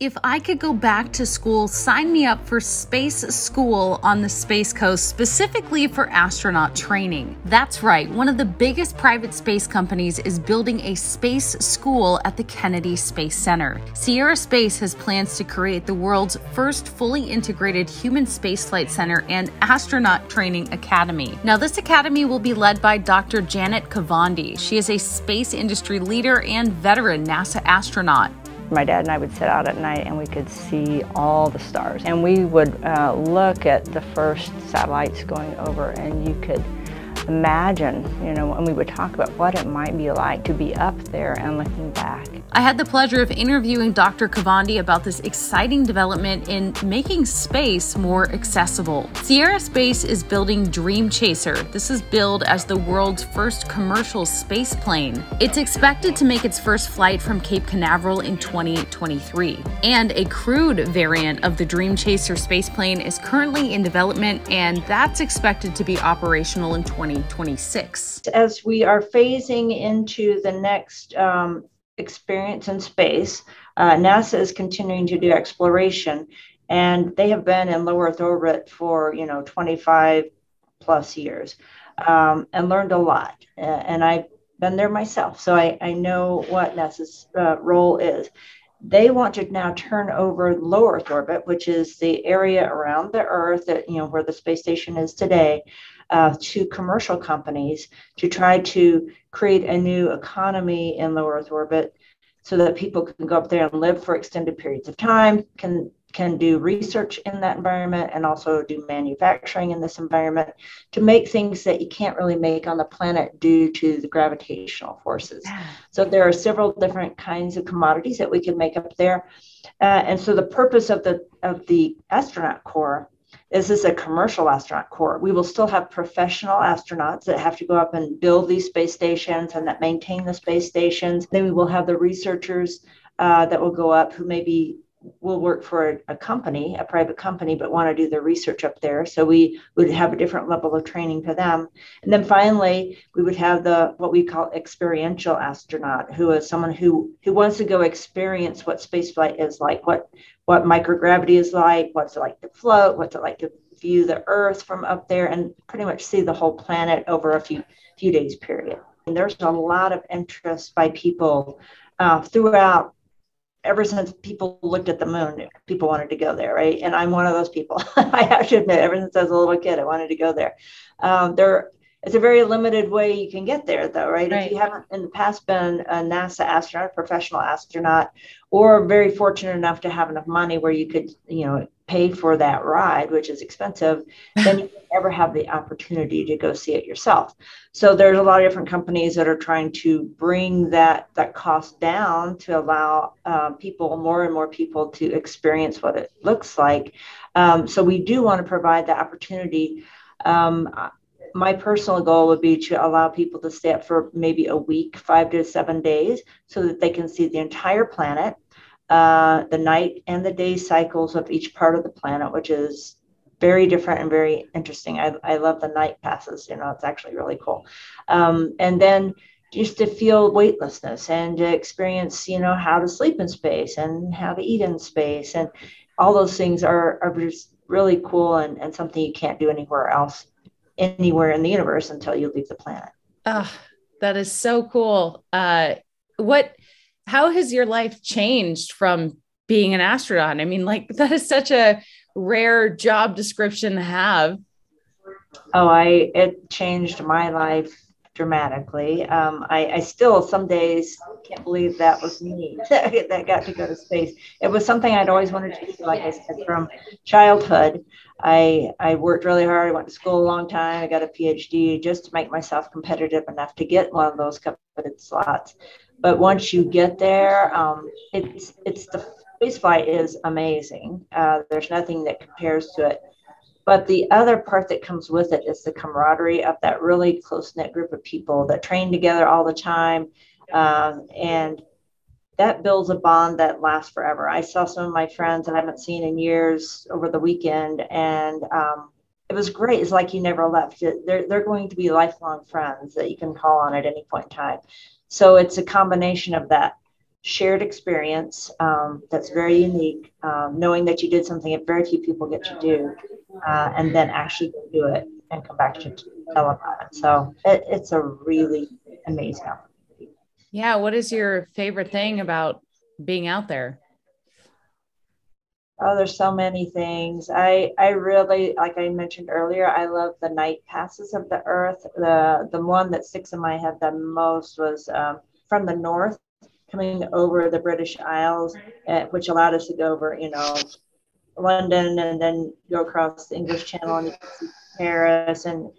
If I could go back to school, sign me up for space school on the Space Coast, specifically for astronaut training. That's right, one of the biggest private space companies is building a space school at the Kennedy Space Center. Sierra Space has plans to create the world's first fully integrated human spaceflight center and astronaut training academy. Now, this academy will be led by Dr. Janet Kavandi. She is a space industry leader and veteran NASA astronaut. My dad and I would sit out at night and we could see all the stars. And we would look at the first satellites going over, and you could imagine, you know, and we would talk about what it might be like to be up there and looking back. I had the pleasure of interviewing Dr. Kavandi about this exciting development in making space more accessible. Sierra Space is building Dream Chaser. This is billed as the world's first commercial space plane. It's expected to make its first flight from Cape Canaveral in 2023. And a crewed variant of the Dream Chaser spaceplane is currently in development, and that's expected to be operational in 2026. As we are phasing into the next experience in space, NASA is continuing to do exploration, and they have been in low Earth orbit for, you know, 25 plus years and learned a lot. And I've been there myself, so I know what NASA's role is. They want to now turn over low Earth orbit, which is the area around the Earth that, you know, where the space station is today, to commercial companies to try to create a new economy in low Earth orbit, so that people can go up there and live for extended periods of time, can do research in that environment, and also do manufacturing in this environment to make things that you can't really make on the planet due to the gravitational forces. So there are several different kinds of commodities that we can make up there. And so the purpose of the astronaut corps is this a commercial astronaut corps. We will still have professional astronauts that have to go up and build these space stations and that maintain the space stations. Then we will have the researchers that will go up, who maybe will work for a company, a private company, but want to do their research up there. So we would have a different level of training for them. And then finally, we would have the what we call experiential astronaut, who is someone who wants to go experience what spaceflight is like, what microgravity is like, what's it like to float, what's it like to view the Earth from up there, and pretty much see the whole planet over a few days period. And there's a lot of interest by people throughout. Ever since people looked at the moon, people wanted to go there, right? And I'm one of those people. I have to admit, ever since I was a little kid, I wanted to go there. It's a very limited way you can get there, though, right? If you haven't in the past been a NASA astronaut, professional astronaut, or very fortunate enough to have enough money where you could, you know, pay for that ride, which is expensive, then you never have the opportunity to go see it yourself. So there's a lot of different companies that are trying to bring that cost down to allow more and more people to experience what it looks like. So we do want to provide the opportunity. My personal goal would be to allow people to stay up for maybe a week, 5 to 7 days, so that they can see the entire planet, the night and the day cycles of each part of the planet, which is very different and very interesting. I love the night passes, you know, it's actually really cool. And then just to feel weightlessness and to experience, you know, how to sleep in space and how to eat in space. And all those things are just really cool and something you can't do anywhere else. Anywhere in the universe until you leave the planet. Oh, that is so cool. How has your life changed from being an astronaut? I mean, like, that is such a rare job description to have. Oh, it changed my life dramatically. I still, some days, can't believe that was me that got to go to space. It was something I'd always wanted to do, like I said, from childhood. I worked really hard. I went to school a long time. I got a PhD just to make myself competitive enough to get one of those coveted slots. But once you get there, it's the space flight is amazing. There's nothing that compares to it. But the other part that comes with it is the camaraderie of that really close-knit group of people that train together all the time. And that builds a bond that lasts forever. I saw some of my friends that I haven't seen in years over the weekend, and it was great. It's like you never left. They're going to be lifelong friends that you can call on at any point in time. So it's a combination of that shared experience that's very unique, knowing that you did something that very few people get to do, and then actually do it and come back to tell about it. So it's a really amazing opportunity. Yeah. What is your favorite thing about being out there? Oh, there's so many things. I really, like I mentioned earlier, I love the night passes of the Earth. The one that sticks in my head the most was from the north, coming over the British Isles, which allowed us to go over, London, and then go across the English Channel and you can see Paris, and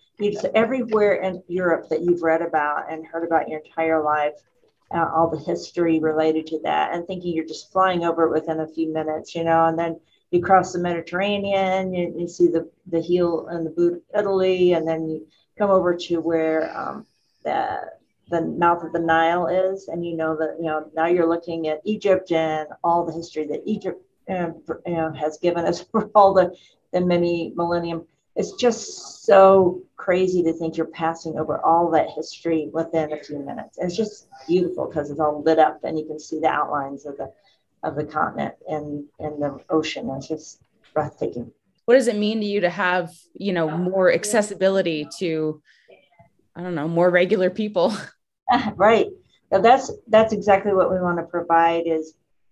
everywhere in Europe that you've read about and heard about your entire life. All the history related to that, and thinking you're just flying over it within a few minutes, and then you cross the Mediterranean, you see the heel and the boot of Italy, and then you come over to where the mouth of the Nile is, and now you're looking at Egypt and all the history that Egypt has given us for all the many millennium. It's just so crazy to think you're passing over all that history within a few minutes. It's just beautiful because it's all lit up and you can see the outlines of the continent and the ocean. It's just breathtaking. What does it mean to you to have, more accessibility to, more regular people? Right. Now that's exactly what we want to provide.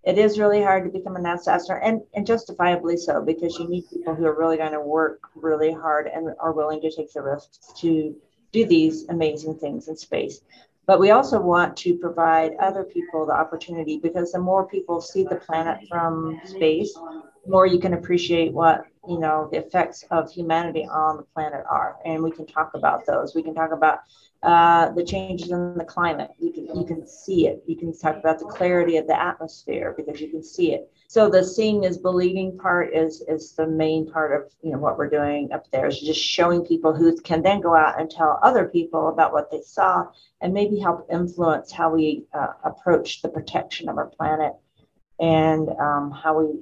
It is really hard to become a NASA astronaut, and justifiably so, because you need people who are really going to work really hard and are willing to take the risks to do these amazing things in space. But we also want to provide other people the opportunity, because the more people see the planet from space, the more you can appreciate what, the effects of humanity on the planet are. And we can talk about those. We can talk about the changes in the climate. You can see it. You can talk about the clarity of the atmosphere because you can see it. So the seeing is believing part is the main part of what we're doing up there, is just showing people who can then go out and tell other people about what they saw and maybe help influence how we approach the protection of our planet and how we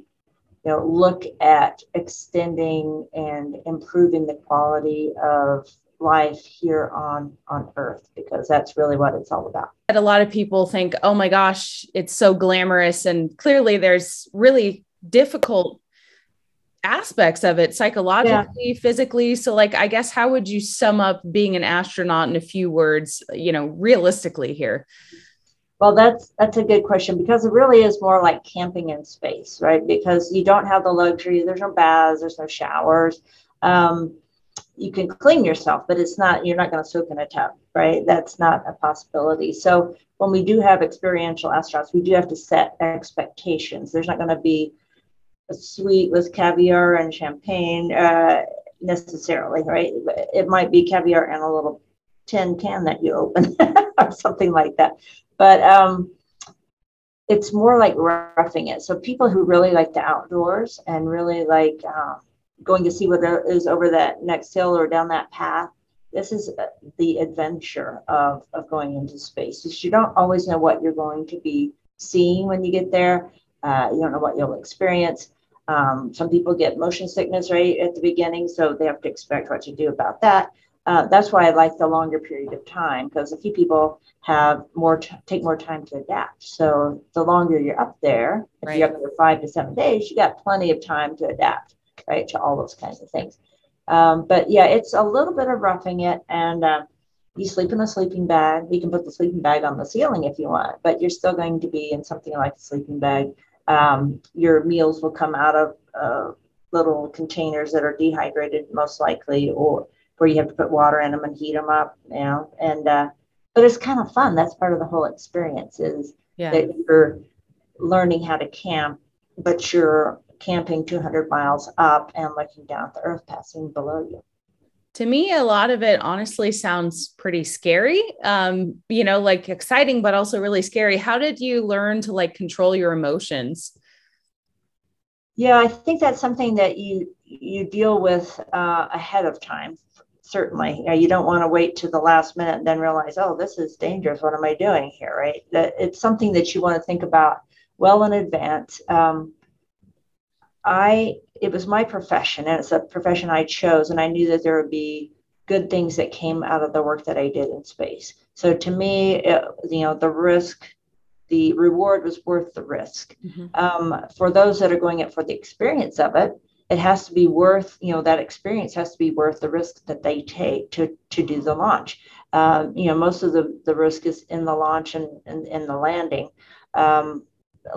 look at extending and improving the quality of life here on Earth, because that's really what it's all about. And a lot of people think, oh my gosh, it's so glamorous. And clearly there's really difficult aspects of it psychologically, physically. So I guess, how would you sum up being an astronaut in a few words, realistically here? Well, that's a good question, because it really is more like camping in space, right? Because you don't have the luxury. There's no baths, there's no showers. You can clean yourself, but you're not going to soak in a tub, right? That's not a possibility. So when we do have experiential astronauts, we do have to set expectations. There's not going to be a suite with caviar and champagne necessarily, right? It might be caviar and a little tin can that you open or something like that. But it's more like roughing it. So people who really like the outdoors and really like going to see what there is over that next hill or down that path, this is the adventure of going into space. Because you don't always know what you're going to be seeing when you get there. You don't know what you'll experience. Some people get motion sickness right at the beginning, so they have to expect what to do about that. That's why I like the longer period of time, because a few people have take more time to adapt. So the longer you're up there, if you're up there 5 to 7 days, you got plenty of time to adapt, right, to all those kinds of things. But yeah, it's a little bit of roughing it, and you sleep in a sleeping bag. You can put the sleeping bag on the ceiling if you want, but you're still going to be in something like a sleeping bag. Your meals will come out of little containers that are dehydrated, most likely, or where you have to put water in them and heat them up, and, but it's kind of fun. That's part of the whole experience, is that you're learning how to camp, but you're camping 200 miles up and looking down at the Earth passing below you. To me, a lot of it honestly sounds pretty scary, exciting, but also really scary. How did you learn to control your emotions? Yeah, I think that's something that you deal with ahead of time. Certainly, you don't want to wait to the last minute and then realize, oh, this is dangerous. What am I doing here? Right? That it's something that you want to think about well in advance. It was my profession, and it's a profession I chose, and I knew that there would be good things that came out of the work that I did in space. So to me, the risk the reward was worth the risk. Mm-hmm. For those that are going in for the experience of it, it has to be worth, you know, that experience has to be worth the risk that they take to do the launch. You know, most of the risk is in the launch and in the landing. A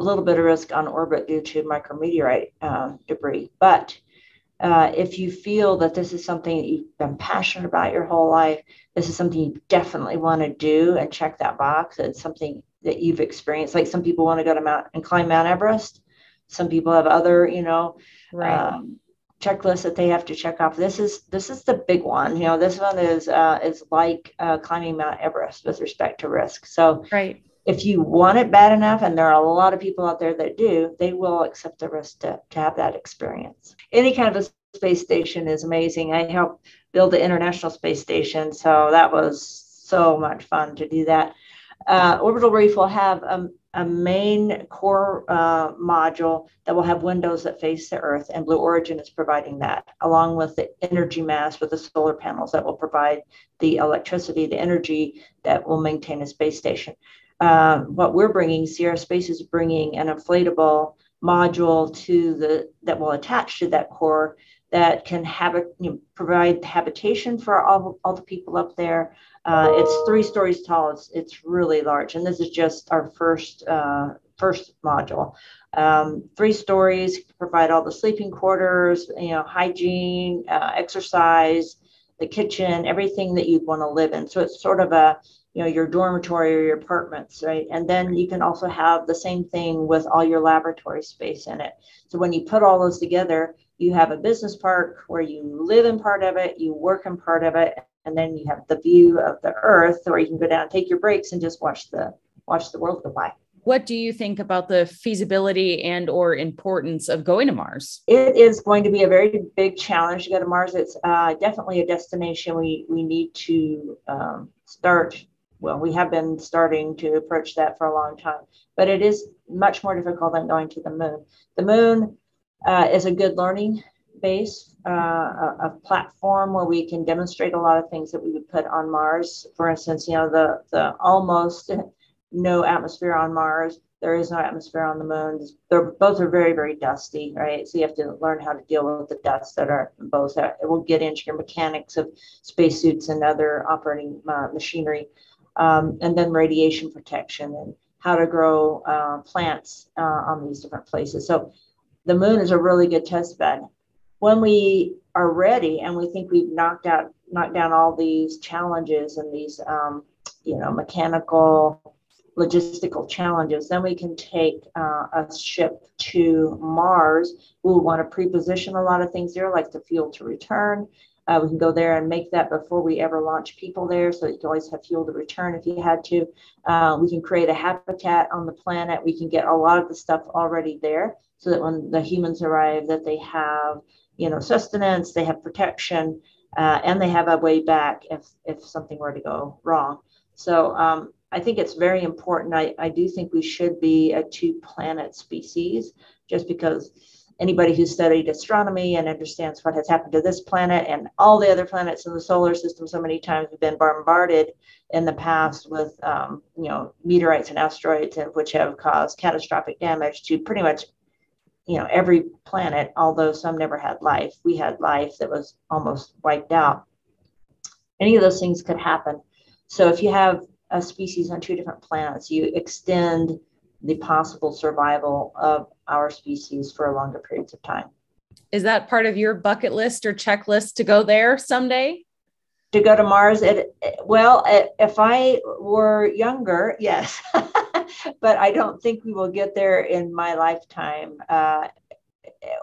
little bit of risk on orbit due to micrometeorite debris. But if you feel that this is something that you've been passionate about your whole life, this is something you definitely want to do and check that box. It's something that you've experienced. Like some people want to go to climb Mount Everest. Some people have other, you know, checklists that they have to check off. This is the big one. You know, this one is like climbing Mount Everest with respect to risk. So if you want it bad enough, and there are a lot of people out there that do, they will accept the risk to have that experience. Any kind of a space station is amazing. I helped build the International Space Station, so that was so much fun to do that. Orbital Reef will have a main core module that will have windows that face the Earth, and Blue Origin is providing that, along with the energy mass with the solar panels that will provide the electricity, the energy that will maintain a space station. What we're bringing, Sierra Space is bringing an inflatable module that will attach to that core that can provide habitation for all the people up there. It's 3 stories tall. It's really large, and this is just our first module. 3 stories, provide all the sleeping quarters, you know, hygiene, exercise, the kitchen, everything that you'd want to live in. So it's sort of a, you know, your dormitory or your apartments, right? And then you can also have the same thing with all your laboratory space in it. So when you put all those together, you have a business park where you live in part of it, you work in part of it, and then you have the view of the Earth where you can go down and take your breaks and just watch the world go by. What do you think about the feasibility and or importance of going to Mars? It is going to be a very big challenge to go to Mars. It's definitely a destination we need to start. Well, we have been starting to approach that for a long time, but it is much more difficult than going to the moon. The moon is a good learning base, a platform where we can demonstrate a lot of things that we would put on Mars. For instance, you know, the almost no atmosphere on Mars. There is no atmosphere on the moon. They're both are very, very dusty, right? So you have to learn how to deal with the dust that are both. It will get into your mechanics of spacesuits and other operating machinery, and then radiation protection and how to grow plants on these different places. So the moon is a really good test bed. When we are ready and we think we've knocked down all these challenges and these you know, mechanical, logistical challenges, then we can take a ship to Mars. We'll want to pre-position a lot of things there, like the fuel to return. We can go there and make that before we ever launch people there, so that you can always have fuel to return if you had to. We can create a habitat on the planet. We can get a lot of the stuff already there, so that when the humans arrive, that they have, you know, sustenance, they have protection, and they have a way back if something were to go wrong. So I think it's very important. I do think we should be a two-planet species, just because anybody who studied astronomy and understands what has happened to this planet and all the other planets in the solar system so many times, we've been bombarded in the past with you know, meteorites and asteroids, and which have caused catastrophic damage to pretty much, you know, every planet, although some never had life. We had life that was almost wiped out. Any of those things could happen. So if you have a species on two different planets, you extend the possible survival of our species for longer periods of time. Is that part of your bucket list or checklist to go there someday? To go to Mars? If I were younger, yes. But I don't think we will get there in my lifetime,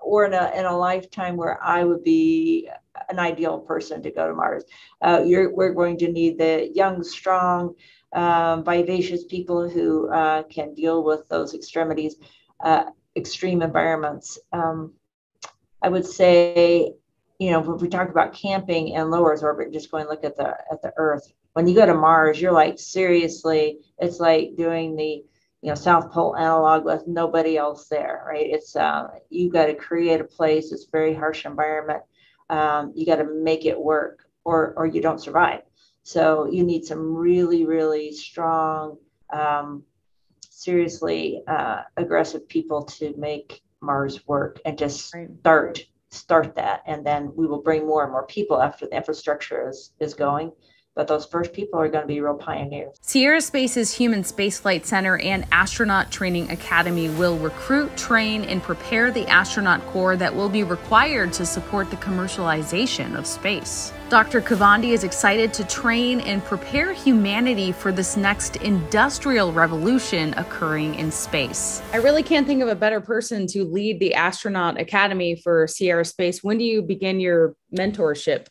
or in a lifetime where I would be an ideal person to go to Mars. We're going to need the young, strong, vivacious people who can deal with those extreme environments. I would say, you know, if we talk about camping in low Earth orbit, just go and look at the Earth. When you go to Mars, you're like, seriously, it's like doing the, you know, South Pole analog with nobody else there, right? It's you got to create a place. It's a very harsh environment. You got to make it work, or you don't survive. So you need some really, really strong seriously aggressive people to make Mars work and just start that. And then we will bring more and more people after the infrastructure is going. But those first people are going to be real pioneers. Sierra Space's Human Spaceflight Center and Astronaut Training Academy will recruit, train, and prepare the astronaut corps that will be required to support the commercialization of space. Dr. Kavandi is excited to train and prepare humanity for this next industrial revolution occurring in space. I really can't think of a better person to lead the Astronaut Academy for Sierra Space. When do you begin your mentorship?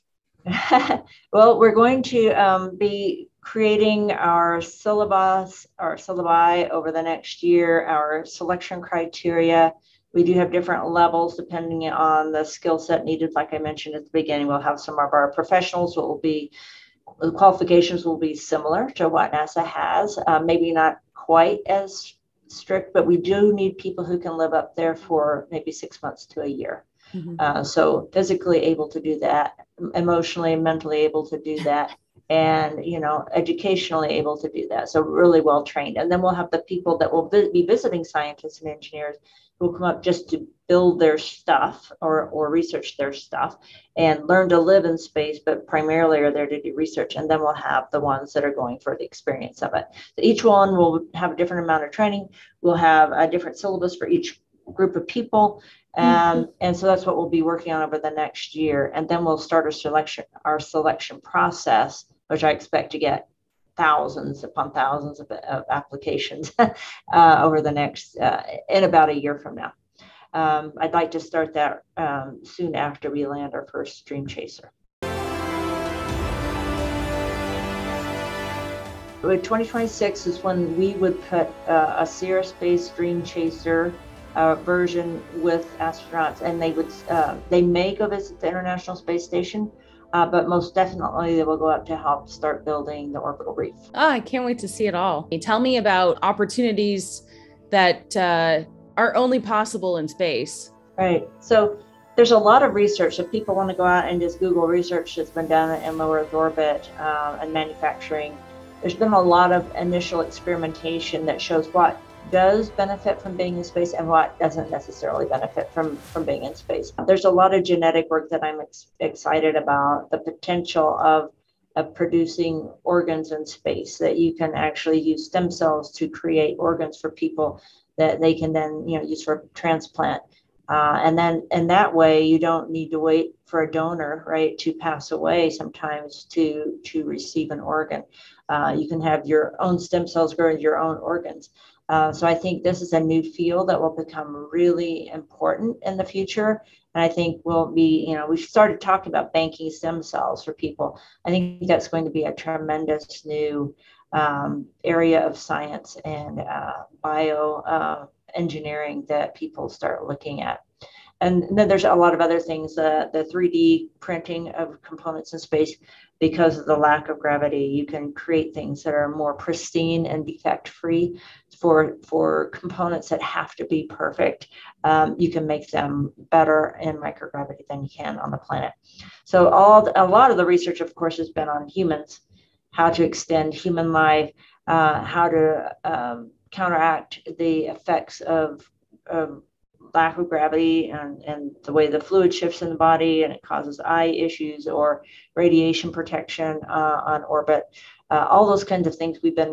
Well, we're going to be creating our syllabus, our syllabi over the next year, our selection criteria. We do have different levels depending on the skill set needed. Like I mentioned at the beginning, we'll have some of our professionals. The qualifications will be similar to what NASA has, maybe not quite as strict, but we do need people who can live up there for maybe 6 months to a year. So physically able to do that, emotionally and mentally able to do that, and, you know, educationally able to do that. So really well trained. And then we'll have the people that will be visiting scientists and engineers who will come up just to build their stuff or research their stuff and learn to live in space, but primarily are there to do research. And then we'll have the ones that are going for the experience of it. So each one will have a different amount of training. We'll have a different syllabus for each group of people. And so that's what we'll be working on over the next year. And then we'll start our selection process, which I expect to get thousands upon thousands of applications over the next, in about a year from now. I'd like to start that soon after we land our first Dream Chaser. With 2026 is when we would put a Sierra Space Dream Chaser version with astronauts, and they would they may go visit the International Space Station, but most definitely they will go up to help start building the Orbital Reef. Oh, I can't wait to see it all. Tell me about opportunities that are only possible in space. Right. So there's a lot of research. If people want to go out and just Google research that's been done in low Earth orbit and manufacturing, there's been a lot of initial experimentation that shows what does benefit from being in space and what doesn't necessarily benefit from being in space. There's a lot of genetic work that I'm excited about, the potential of producing organs in space, that you can actually use stem cells to create organs for people that they can then, you know, use for transplant. And then in that way, you don't need to wait for a donor, right, to pass away sometimes to receive an organ. You can have your own stem cells grow your own organs. So I think this is a new field that will become really important in the future. And I think we'll be, you know, we've started talking about banking stem cells for people. I think that's going to be a tremendous new area of science and bioengineering that people start looking at. And then there's a lot of other things, the 3D printing of components in space. Because of the lack of gravity, you can create things that are more pristine and defect-free. For components that have to be perfect, you can make them better in microgravity than you can on the planet. So a lot of the research, of course, has been on humans, how to extend human life, how to counteract the effects of lack of gravity and the way the fluid shifts in the body and it causes eye issues or radiation protection on orbit. All those kinds of things we've been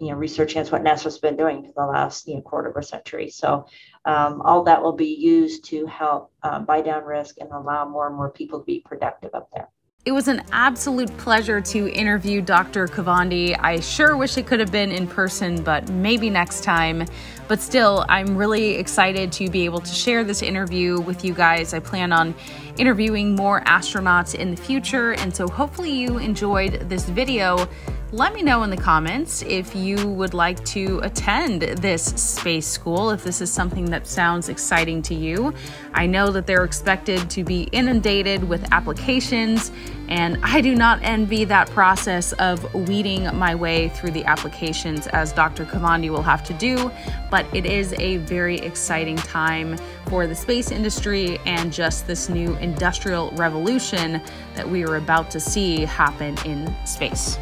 researching. That's what NASA's been doing for the last quarter of a century. So all that will be used to help buy down risk and allow more and more people to be productive up there. It was an absolute pleasure to interview Dr. Kavandi. I sure wish it could have been in person, but maybe next time. But still, I'm really excited to be able to share this interview with you guys. I plan on interviewing more astronauts in the future, and so hopefully you enjoyed this video. Let me know in the comments if you would like to attend this space school, if this is something that sounds exciting to you. I know that they're expected to be inundated with applications, and I do not envy that process of weeding my way through the applications as Dr. Kavandi will have to do, but it is a very exciting time for the space industry and just this new industrial revolution that we are about to see happen in space.